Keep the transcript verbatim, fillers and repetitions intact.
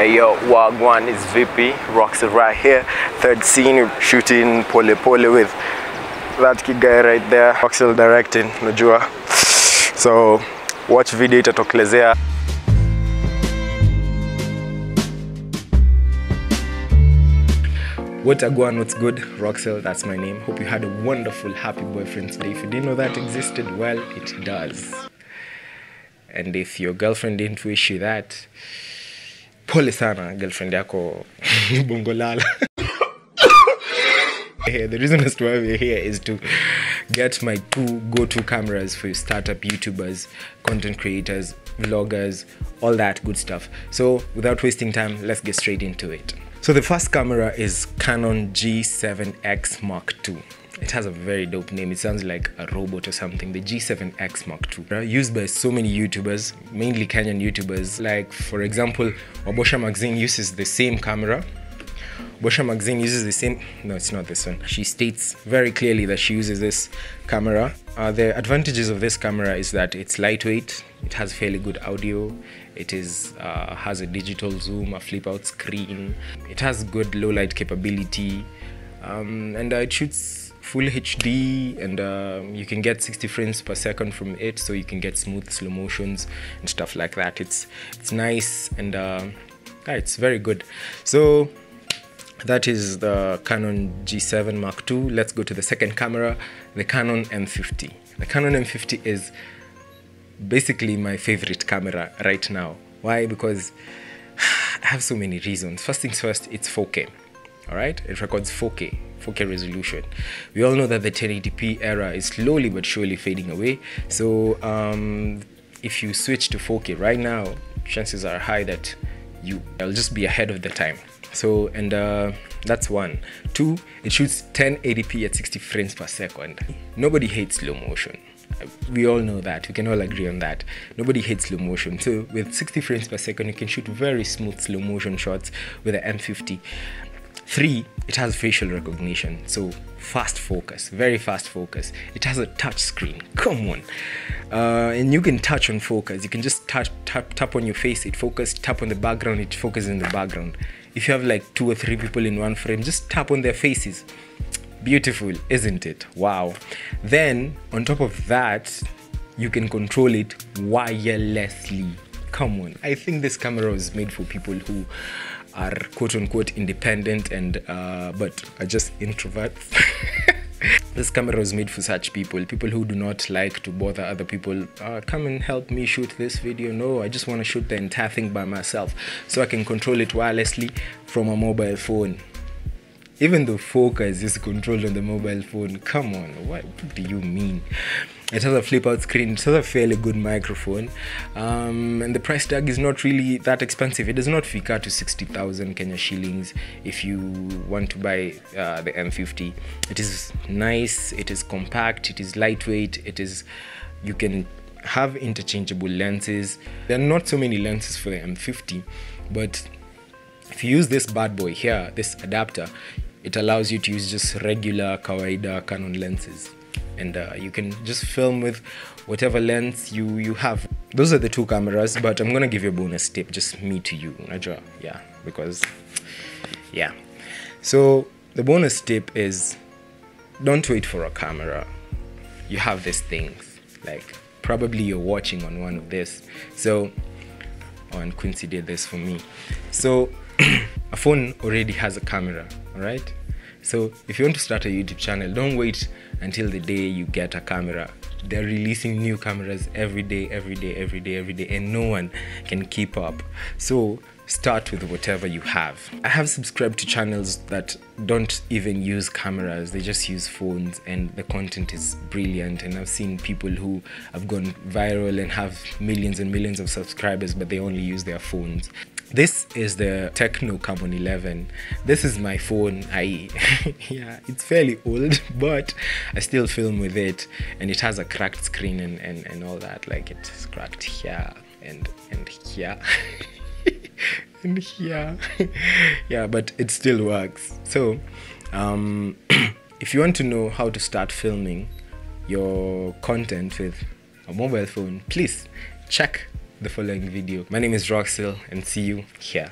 Hey yo, Wagwan, is V P, Roxel right here. Third scene, shooting pole pole with that kid guy right there. Roxel directing, najua. So watch video itatokelezea. What a guan, what's good? Roxel, that's my name. Hope you had a wonderful, happy boyfriend's day. If you didn't know that existed, well, it does. And if your girlfriend didn't wish you that, pole sana, girlfriend yako bungolala. The reason as to why we're here is to get my two go-to cameras for startup YouTubers, content creators, vloggers, all that good stuff. So without wasting time, let's get straight into it. So the first camera is Canon G seven X Mark two. It has a very dope name. It sounds like a robot or something. The G seven X Mark two. Used by so many YouTubers, mainly Kenyan YouTubers. Like, for example, Wabosha Magazine uses the same camera. Wabosha Magazine uses the same... No, it's not this one. She states very clearly that she uses this camera. Uh, the advantages of this camera is that it's lightweight. It has fairly good audio. It is uh, has a digital zoom, a flip-out screen. It has good low-light capability, um, and uh, it shoots full H D, and uh, you can get sixty frames per second from it, so you can get smooth slow motions and stuff like that. It's it's nice, and uh, yeah, it's very good. So that is the Canon G seven Mark two. Let's go to the second camera, the Canon M fifty. The Canon M fifty is basically my favorite camera right now. Why? Because I have so many reasons. First things first, it's four K. All right, it records four K, four K resolution. We all know that the ten eighty p era is slowly but surely fading away. So um, if you switch to four K right now, chances are high that you will just be ahead of the time. So, and uh, that's one. Two, it shoots ten eighty p at sixty frames per second. Nobody hates slow motion. We all know that. We can all agree on that. Nobody hates slow motion. So with sixty frames per second, you can shoot very smooth slow motion shots with the M fifty. Three, it has facial recognition. So fast focus, very fast focus. It has a touch screen. Come on. Uh, and you can touch on focus. You can just touch, tap, tap on your face. It focuses. Tap on the background. It focuses in the background. If you have like two or three people in one frame, just tap on their faces. Beautiful, isn't it? Wow. Then on top of that, you can control it wirelessly. Come on. I think this camera was made for people who are quote-unquote independent and uh but are just introverts. This camera was made for such people, people who do not like to bother other people. Uh, come and help me shoot this video. No, I just want to shoot the entire thing by myself, so I can control it wirelessly from a mobile phone. Even the focus is controlled on the mobile phone. Come on, what do you mean? It has a flip-out screen. It has a fairly good microphone, um, and the price tag is not really that expensive. It does not figure to sixty thousand Kenya shillings if you want to buy uh, the M fifty. It is nice. It is compact. It is lightweight. It is. You can have interchangeable lenses. There are not so many lenses for the M fifty, but if you use this bad boy here, this adapter, it allows you to use just regular kawaida Canon lenses. And uh, you can just film with whatever lens you you have. Those are the two cameras, but I'm gonna give you a bonus tip, just me to you, najua. Yeah, because yeah. So the bonus tip is, don't wait for a camera. You have these things. Like, probably you're watching on one of this. So, oh, and Quincy did this for me. So a phone already has a camera, all right? So if you want to start a YouTube channel, don't wait until the day you get a camera. They're releasing new cameras every day, every day, every day, every day, and no one can keep up. So start with whatever you have. I have subscribed to channels that don't even use cameras. They just use phones, and the content is brilliant. And I've seen people who have gone viral and have millions and millions of subscribers, but they only use their phones. This is the Tecno Carbon eleven. This is my phone. I, yeah, it's fairly old, but I still film with it, and it has a cracked screen and, and, and all that. Like, it's cracked here and, and here and here. Yeah, but it still works. So, um, if you want to know how to start filming your content with a mobile phone, please check the following video. My name is Roxel, and see you here.